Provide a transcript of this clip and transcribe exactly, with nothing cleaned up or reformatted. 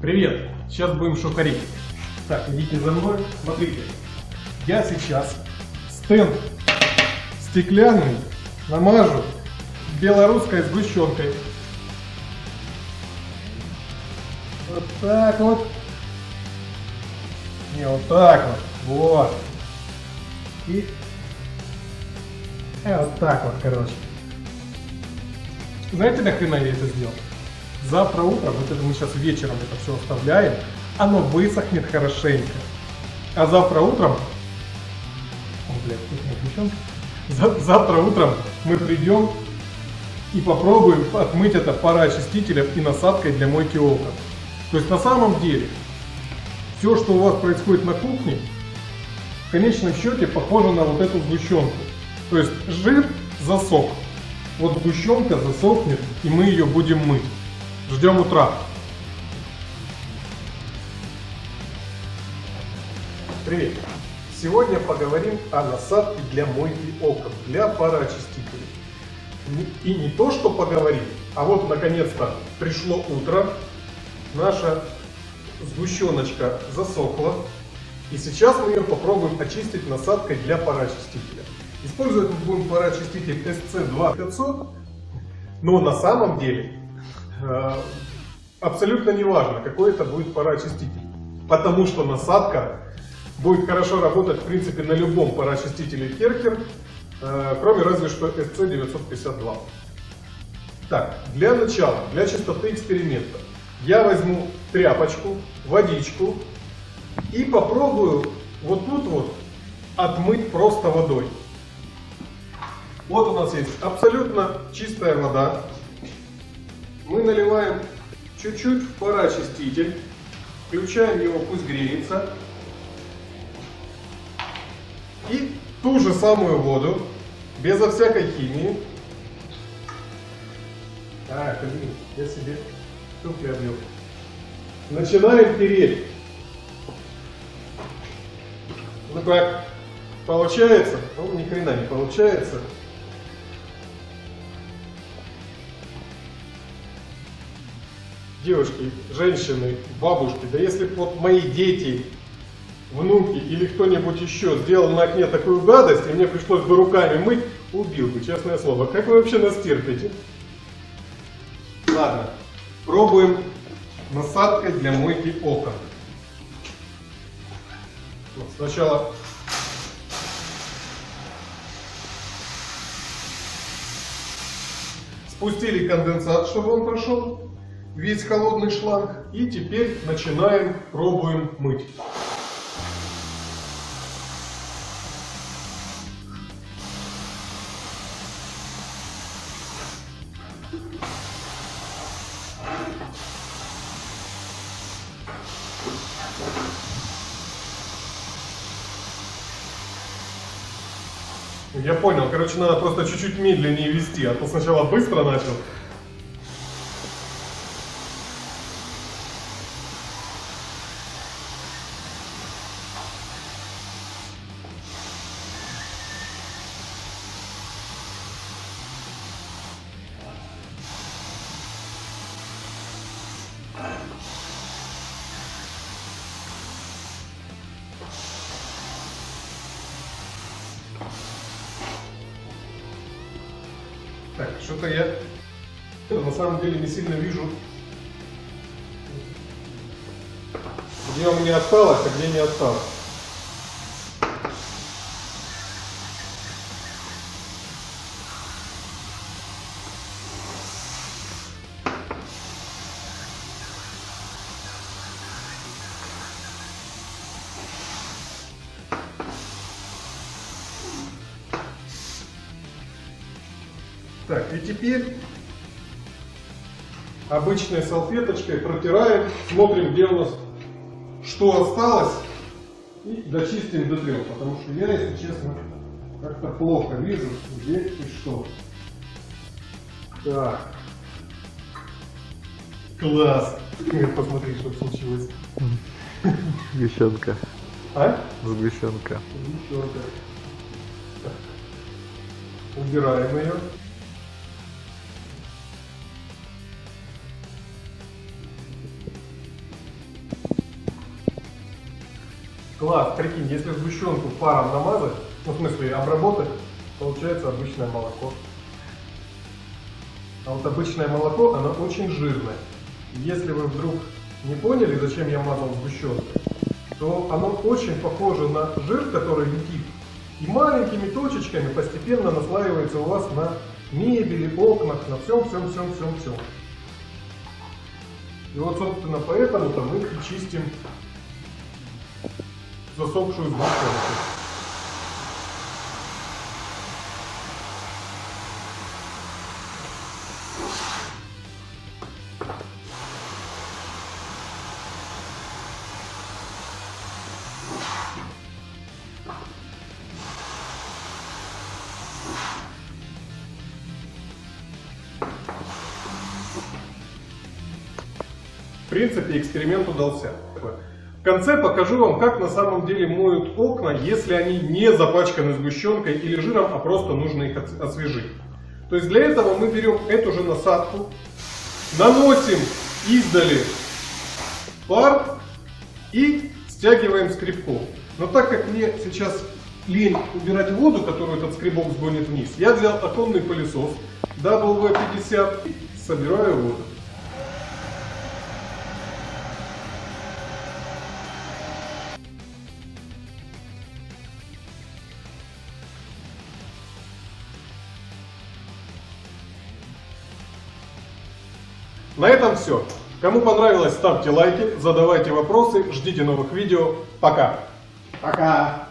Привет! Сейчас будем шухарить. Так, идите за мной. Смотрите, я сейчас стенд стеклянный намажу белорусской сгущенкой. Вот так вот. Не, вот так вот. Вот. И а вот так вот, короче. Знаете, нахрена я это сделал? Завтра утром, вот это мы сейчас вечером это все оставляем, оно высохнет хорошенько. А завтра утром... О, блядь, вкусная сгущенка. Завтра утром мы придем и попробуем отмыть это пароочистителем и насадкой для мойки окон. То есть на самом деле, все, что у вас происходит на кухне, в конечном счете похоже на вот эту сгущенку. То есть жир засох. Вот сгущенка засохнет, и мы ее будем мыть. Ждем утра. Привет! Сегодня поговорим о насадке для мойки окон, для пароочистителей. И не то, что поговорим, а вот наконец-то пришло утро. Наша сгущеночка засохла. И сейчас мы ее попробуем очистить насадкой для пароочистителя. Использовать мы будем пароочиститель эс си две тысячи пятьсот, но на самом деле э, абсолютно не важно, какой это будет пароочиститель, потому что насадка будет хорошо работать в принципе на любом пароочистителе Керхер, э, кроме разве что эс си девятьсот пятьдесят два. Так, для начала, для чистоты эксперимента, я возьму тряпочку, водичку и попробую вот тут вот отмыть просто водой. Вот у нас есть абсолютно чистая вода. Мы наливаем чуть-чуть в пароочиститель, включаем его, пусть греется. И ту же самую воду, безо всякой химии. Так, я себе тут приобрел. Начинаем тереть. Ну как, получается? Ну, ни хрена не получается. Девушки, женщины, бабушки, да если бы вот мои дети, внуки или кто-нибудь еще сделал на окне такую гадость, и мне пришлось бы руками мыть, убил бы, честное слово. Как вы вообще нас терпите? Ладно, пробуем насадкой для мойки окон. Вот, сначала... Спустили конденсат, чтобы он прошел. Весь холодный шланг, и теперь начинаем, пробуем мыть. Я понял, короче, надо просто чуть-чуть медленнее вести, а то сначала быстро начал. Так, что-то я на самом деле не сильно вижу, где у меня осталось, а где не осталось. Так, и теперь обычной салфеточкой протираем, смотрим, где у нас что осталось, и дочистим до трех, потому что я, если честно, как-то плохо вижу, где и что. Так. Класс! Посмотри, что случилось. Сгущенка. А? Сгущенка. Сгущенка. Убираем ее. Класс, прикинь, если сгущенку фаром намазать, ну, в смысле обработать, получается обычное молоко. А вот обычное молоко, оно очень жирное. Если вы вдруг не поняли, зачем я мазал сгущенку, то оно очень похоже на жир, который летит, и маленькими точечками постепенно наслаивается у вас на мебели, окнах, на всем-всем-всем-всем-всем. И вот, собственно, поэтому-то мы и чистим засохшую сгущенку. В принципе, эксперимент удался. В конце покажу вам, как на самом деле моют окна, если они не запачканы сгущенкой или жиром, а просто нужно их освежить. То есть для этого мы берем эту же насадку, наносим издали пар и стягиваем скребком. Но так как мне сейчас лень убирать воду, которую этот скребок сгонит вниз, я взял оконный пылесос дабл ю пятьдесят и собираю воду. На этом все. Кому понравилось, ставьте лайки, задавайте вопросы, ждите новых видео. Пока! Пока!